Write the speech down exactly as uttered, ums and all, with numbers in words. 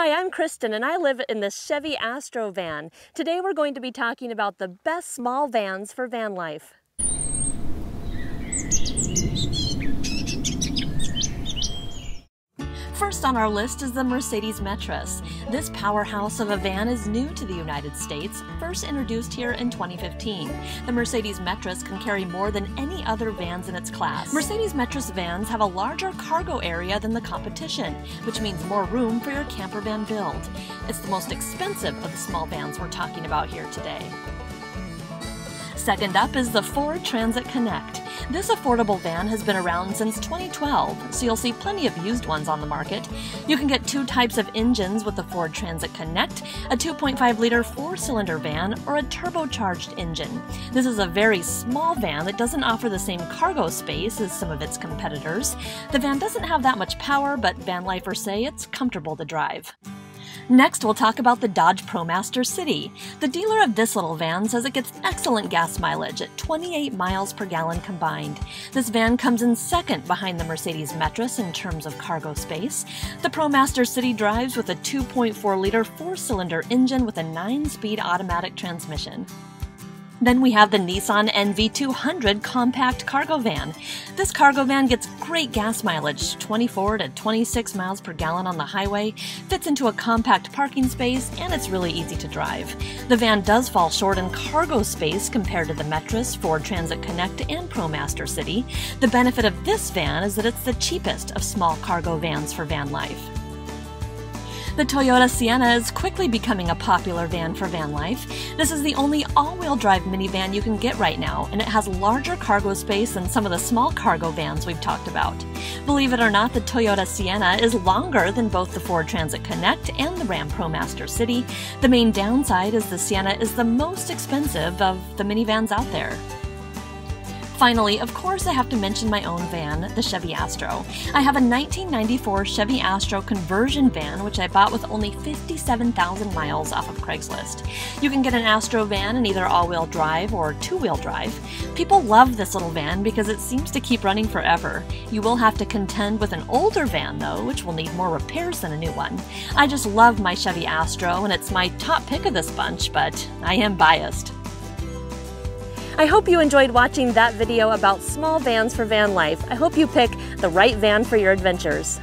Hi, I'm Kristin and I live in this Chevy Astro van. Today we're going to be talking about the best small vans for van life. First on our list is the Mercedes Metris. This powerhouse of a van is new to the United States, first introduced here in twenty fifteen. The Mercedes Metris can carry more than any other vans in its class. Mercedes Metris vans have a larger cargo area than the competition, which means more room for your camper van build. It's the most expensive of the small vans we're talking about here today. Second up is the Ford Transit Connect. This affordable van has been around since twenty twelve, so you'll see plenty of used ones on the market. You can get two types of engines with the Ford Transit Connect, a two point five liter four-cylinder van or a turbocharged engine. This is a very small van that doesn't offer the same cargo space as some of its competitors. The van doesn't have that much power, but van lifers say it's comfortable to drive. Next, we'll talk about the Dodge ProMaster City. The dealer of this little van says it gets excellent gas mileage at twenty-eight miles per gallon combined. This van comes in second behind the Mercedes Metris in terms of cargo space. The ProMaster City drives with a two point four liter four-cylinder engine with a nine-speed automatic transmission. Then we have the Nissan N V two hundred compact cargo van. This cargo van gets great gas mileage, twenty-four to twenty-six miles per gallon on the highway, fits into a compact parking space, and it's really easy to drive. The van does fall short in cargo space compared to the Metris, Ford Transit Connect, and ProMaster City. The benefit of this van is that it's the cheapest of small cargo vans for van life. The Toyota Sienna is quickly becoming a popular van for van life. This is the only all-wheel drive minivan you can get right now, and it has larger cargo space than some of the small cargo vans we've talked about. Believe it or not, the Toyota Sienna is longer than both the Ford Transit Connect and the Ram ProMaster City. The main downside is the Sienna is the most expensive of the minivans out there. Finally, of course, I have to mention my own van, the Chevy Astro. I have a nineteen ninety-four Chevy Astro conversion van, which I bought with only fifty-seven thousand miles off of Craigslist. You can get an Astro van in either all-wheel drive or two-wheel drive. People love this little van because it seems to keep running forever. You will have to contend with an older van, though, which will need more repairs than a new one. I just love my Chevy Astro, and it's my top pick of this bunch, but I am biased. I hope you enjoyed watching that video about small vans for van life. I hope you pick the right van for your adventures.